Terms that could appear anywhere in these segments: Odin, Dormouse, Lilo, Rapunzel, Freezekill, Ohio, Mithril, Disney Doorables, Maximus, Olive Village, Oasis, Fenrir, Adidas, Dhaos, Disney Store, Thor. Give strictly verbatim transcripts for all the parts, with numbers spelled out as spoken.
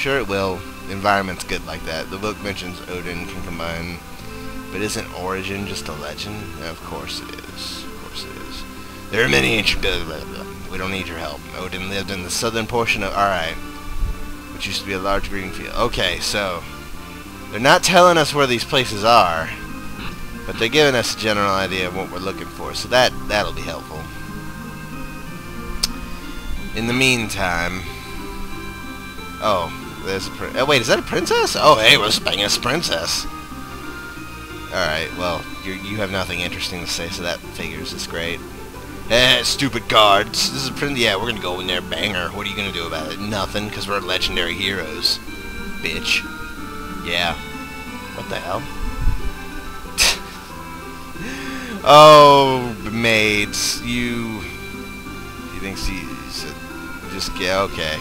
sure it will. The environment's good like that. The book mentions Odin can combine, but isn't origin just a legend? Yeah, of course it is. Of course it is. There are many ancient... Blah, blah, blah. We don't need your help. Odin lived in the southern portion of... Alright. Which used to be a large green field. Okay, so... They're not telling us where these places are, but they're giving us a general idea of what we're looking for, so that, that'll be helpful. In the meantime... Oh, there's a prin- oh, wait, is that a princess? Oh, hey, we're spying a princess. Alright, well, you you have nothing interesting to say, so that figures. It's great. Eh, stupid guards. This is a princess. Yeah, we're gonna go in there, banger. What are you gonna do about it? Nothing, because we're legendary heroes. Bitch. Yeah. What the hell? Oh, maids. You... You think she's... Just... Yeah, okay.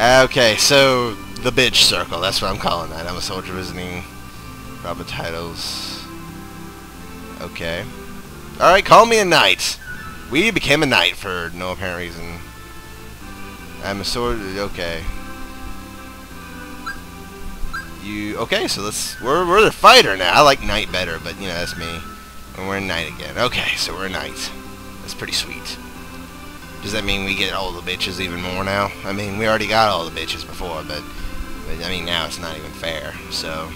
Okay, so the bitch circle, that's what I'm calling that. I'm a soldier visiting. Proper titles. Okay. Alright, call me a knight. We became a knight for no apparent reason. I'm a sword. Okay. You okay, so let's we're we're the fighter now. I like knight better, but you know, that's me. And we're a knight again. Okay, so we're a knight. That's pretty sweet. Does that mean we get all the bitches even more now? I mean, we already got all the bitches before, but, but I mean, now it's not even fair, so...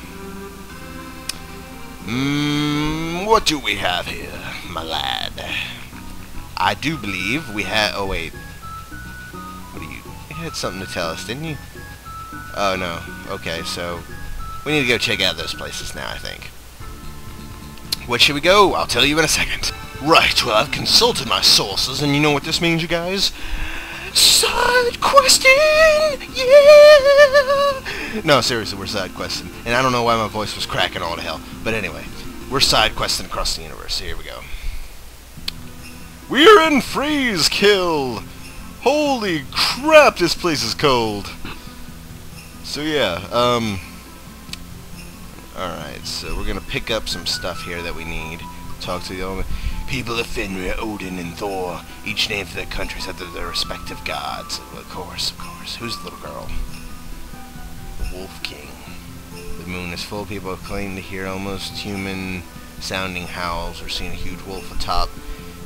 Mmm, what do we have here, my lad? I do believe we had... Oh, wait. What do you... You had something to tell us, didn't you? Oh, no. Okay, so... We need to go check out those places now, I think. Where should we go? I'll tell you in a second. Right, well, I've consulted my sources, and you know what this means, you guys? Side questing! Yeah! No, seriously, we're side questing. And I don't know why my voice was cracking all to hell. But anyway, we're side questing across the universe. Here we go. We're in Freezekill! Holy crap, this place is cold! So, yeah, um... Alright, so we're gonna pick up some stuff here that we need. Talk to the old... People of Fenrir, Odin, and Thor, each named for their countries after their respective gods. Of course, of course. Who's the little girl? The Wolf King. The moon is full. People claim to hear almost human-sounding howls or seen a huge wolf atop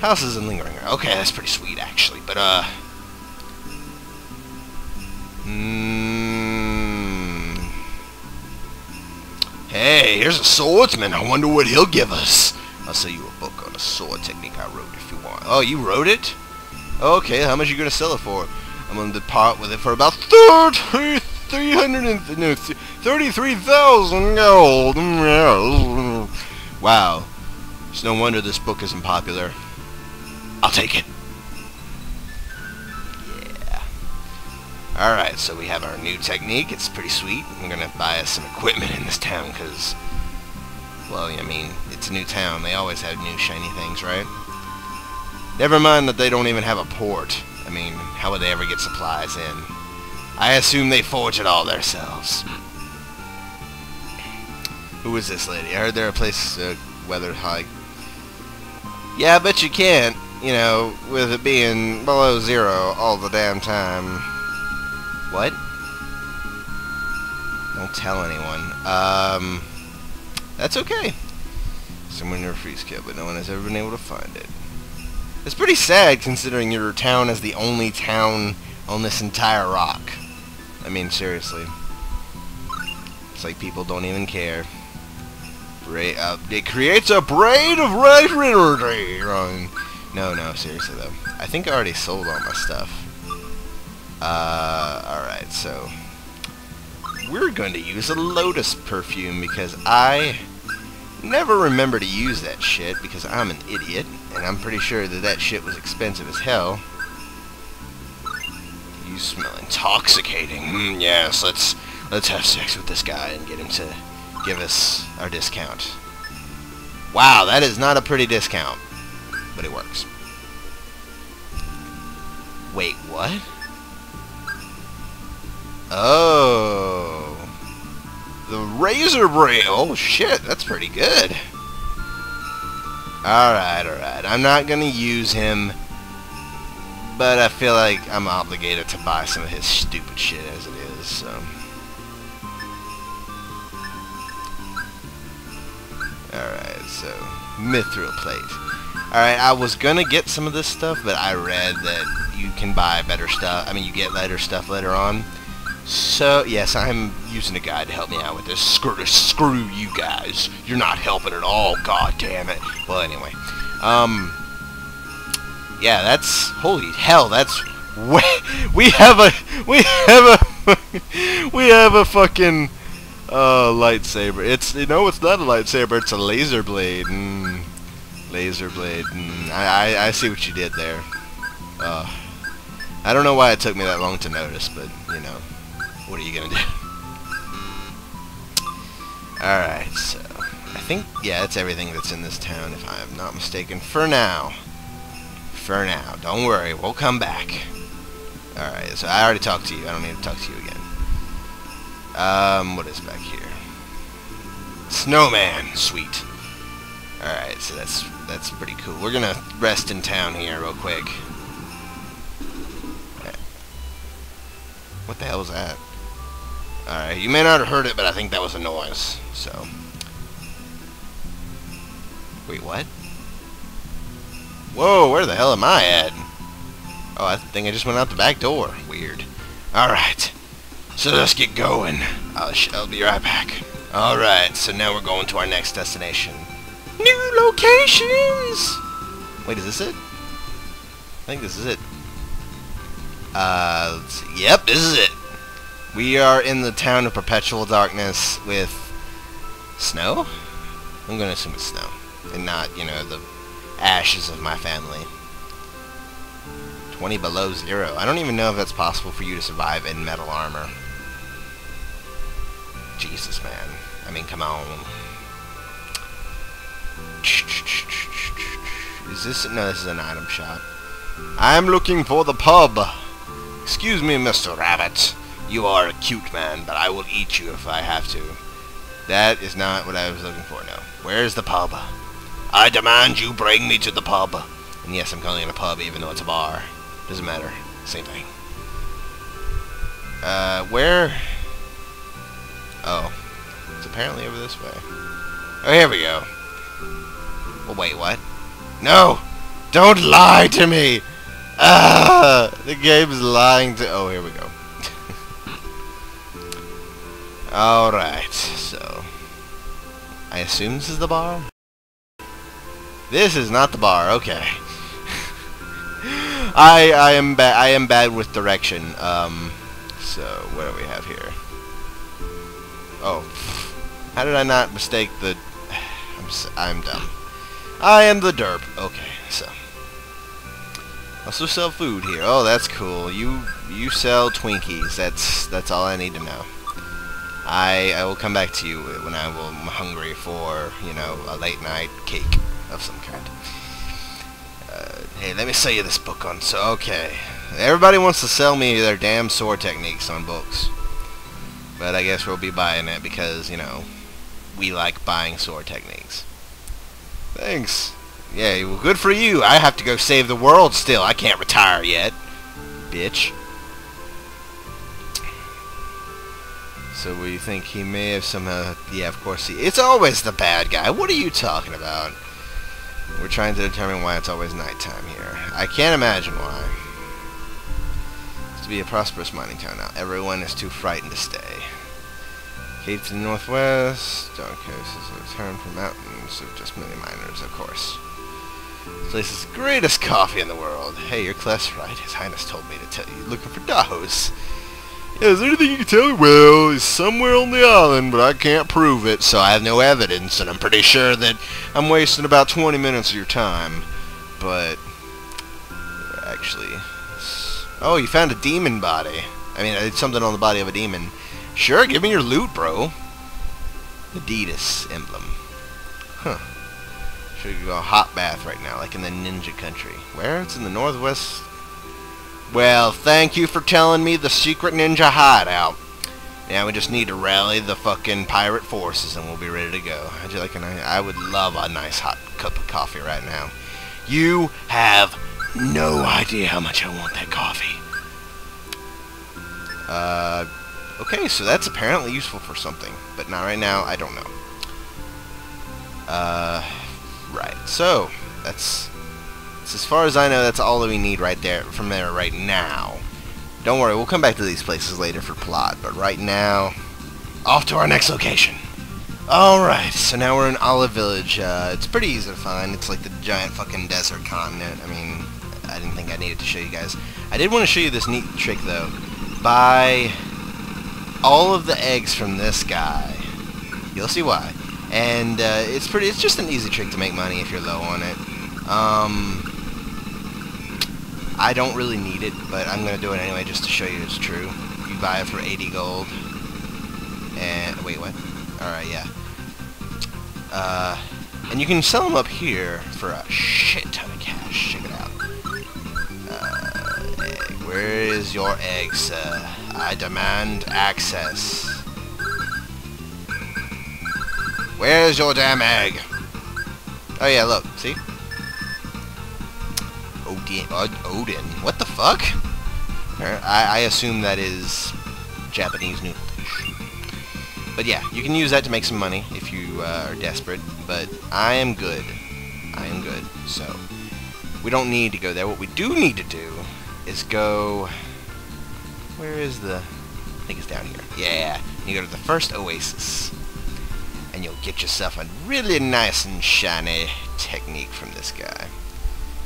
houses and lingering around. Okay, that's pretty sweet, actually, but, uh... Hmm... Hey, here's a swordsman. I wonder what he'll give us. I'll sell you a book on a sword technique I wrote if you want. Oh, you wrote it? Okay, how much are you going to sell it for? I'm going to depart with it for about thirty-three thousand gold. Wow. It's no wonder this book isn't popular. I'll take it. Yeah. Alright, so we have our new technique. It's pretty sweet. I'm going to buy us some equipment in this town because... Well, I mean, it's a new town. They always have new shiny things, right? Never mind that they don't even have a port. I mean, how would they ever get supplies in? I assume they forge it all themselves. Who is this lady? I heard there are places uh, weather high. Yeah, but you can't, you know, with it being below zero all the damn time. What? Don't tell anyone. Um... That's okay. Somewhere near Freezekill, but no one has ever been able to find it. It's pretty sad considering your town is the only town on this entire rock. I mean, seriously. It's like people don't even care. Bra uh, it creates a braid of red energy. Wrong. No, no, seriously though. I think I already sold all my stuff. Uh, alright, so... We're going to use a lotus perfume because I never remember to use that shit because I'm an idiot and I'm pretty sure that that shit was expensive as hell. You smell intoxicating. Mm, yes, let's let's have sex with this guy and get him to give us our discount. Wow, that is not a pretty discount, but it works. Wait, what? Oh, the razor braid. Oh shit, that's pretty good. Alright, alright. I'm not gonna use him, but I feel like I'm obligated to buy some of his stupid shit as it is. is, so. Alright, so, Mithril plate. Alright, I was gonna get some of this stuff, but I read that you can buy better stuff. I mean, you get better stuff later on. So, yes, I'm using a guide to help me out with this. Screw, screw you guys. You're not helping at all, god damn it. Well, anyway. Um, yeah, that's... Holy hell, that's... We, we have a... We have a... we have a fucking... Uh, lightsaber. It's... You know, it's not a lightsaber. It's a laser blade. Mm, laser blade. Mm, I, I, I see what you did there. Uh, I don't know why it took me that long to notice, but, you know... What are you gonna do? Alright, so... I think, yeah, that's everything that's in this town, if I'm not mistaken. For now. For now. Don't worry, we'll come back. Alright, so I already talked to you. I don't need to talk to you again. Um, what is back here? Snowman! Sweet. Alright, so that's that's pretty cool. We're gonna rest in town here real quick. What the hell was that? Alright, you may not have heard it, but I think that was a noise, so... Wait, what? Whoa, where the hell am I at? Oh, I think I just went out the back door. Weird. Alright, so let's get going. I'll, sh I'll be right back. Alright, so now we're going to our next destination. New locations! Wait, is this it? I think this is it. Uh, let's see. Yep, this is it. We are in the town of perpetual darkness with snow? I'm gonna assume it's snow. And not, you know, the ashes of my family. twenty below zero. I don't even know if that's possible for you to survive in metal armor. Jesus, man. I mean, come on. Is this... No, this is an item shop. I'm looking for the pub. Excuse me, Mister Rabbit. You are a cute man, but I will eat you if I have to. That is not what I was looking for, no. Where's the pub? I demand you bring me to the pub. And yes, I'm calling it a pub even though it's a bar. Doesn't matter. Same thing. Uh, where? Oh. It's apparently over this way. Oh, here we go. Well, wait, what? No! Don't lie to me! Ah, the game's lying to... Oh, here we go. Alright, so... I assume this is the bar? This is not the bar, okay. I I am bad I am bad with direction. Um so what do we have here? Oh. How did I not mistake the I'm s I'm dumb. I am the derp. Okay, so also sell food here. Oh, that's cool. You you sell Twinkies. That's that's all I need to know. I I will come back to you when I will, I'm hungry for, you know, a late night cake of some kind. Uh, hey, let me sell you this book on... So, okay. Everybody wants to sell me their damn sword techniques on books. But I guess we'll be buying it because, you know, we like buying sword techniques. Thanks. Yeah, well, good for you. I have to go save the world still. I can't retire yet. Bitch. So we think he may have somehow... Yeah, of course he... It's always the bad guy. What are you talking about? We're trying to determine why it's always nighttime here. I can't imagine why. It's to be a prosperous mining town now. Everyone is too frightened to stay. Cape to the northwest. Dark Coast is a return from mountains of just many miners, of course. This place is the greatest coffee in the world. Hey, your class right. His Highness told me to tell you. Looking for Dhaos. Yeah, is there anything you can tell me? Well, he's somewhere on the island, but I can't prove it, so I have no evidence, and I'm pretty sure that I'm wasting about twenty minutes of your time. But, actually... Oh, you found a demon body. I mean, it's something on the body of a demon. Sure, give me your loot, bro. The Adidas emblem. Huh. Should go a hot bath right now, like in the ninja country. Where? It's in the northwest... Well, thank you for telling me the secret ninja hideout. Now we just need to rally the fucking pirate forces and we'll be ready to go. I'd like a nice, I would love a nice hot cup of coffee right now. You have no idea how much I want that coffee. Uh, Okay, so that's apparently useful for something, but not right now, I don't know. Uh, right, so, that's, that's, as far as I know, that's all that we need right there, from there right now. Don't worry, we'll come back to these places later for plot, but right now, off to our next location. Alright, so now we're in Olive Village. Uh, it's pretty easy to find. It's like the giant fucking desert continent. I mean, I didn't think I needed to show you guys. I did want to show you this neat trick, though. Buy all of the eggs from this guy. You'll see why. And uh, it's pretty. It's just an easy trick to make money if you're low on it. Um, I don't really need it, but I'm going to do it anyway just to show you it's true. You buy it for eighty gold. And wait, what? Alright, yeah. Uh, and you can sell them up here for a shit ton of cash. Check it out. Uh, egg. Where is your egg, sir? I demand access. Where's your damn egg? Oh yeah, look, see? Odin. Odin. What the fuck? I, I assume that is Japanese noodle dish. But yeah, you can use that to make some money if you uh, are desperate, but I am good. I am good, so we don't need to go there. What we do need to do is go... Where is the... I think it's down here. Yeah, you go to the first Oasis, and you'll get yourself a really nice and shiny technique from this guy.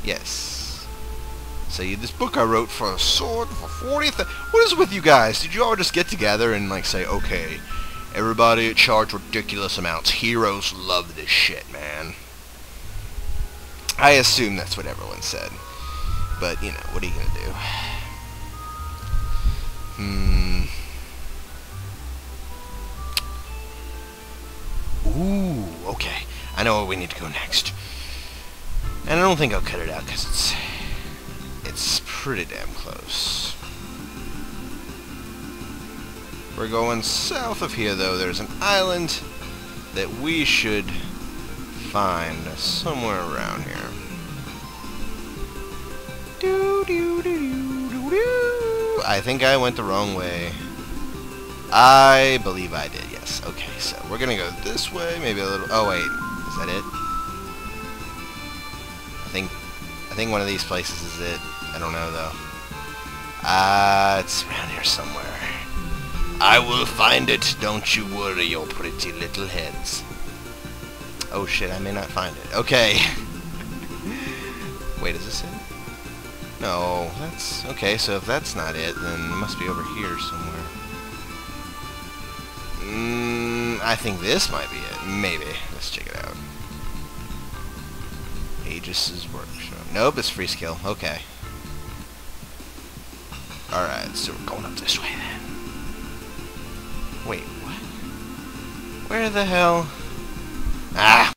Yes. So you, this book I wrote for a sword for forty thousand... What is with you guys? Did you all just get together and like say, okay... Everybody charge ridiculous amounts. Heroes love this shit, man. I assume that's what everyone said. But, you know, what are you gonna do? Hmm. Ooh, okay. I know where we need to go next. And I don't think I'll cut it out, because it's... It's pretty damn close. We're going south of here, though. There's an island that we should find somewhere around here. Doo, doo, doo, doo, doo, doo. I think I went the wrong way. I believe I did, yes. Okay, so we're going to go this way, maybe a little... Oh, wait. Is that it? I think, I think one of these places is it. I don't know, though. Ah, uh, it's around here somewhere. I will find it, don't you worry, your pretty little heads. Oh shit, I may not find it. Okay. Wait, is this it? No, that's... Okay, so if that's not it, then it must be over here somewhere. Mmm, I think this might be it. Maybe. Let's check it out. Aegis' workshop. Nope, it's Freezekill. Okay. Alright, so we're going up this way then. Wait, what? Where the hell? Ah,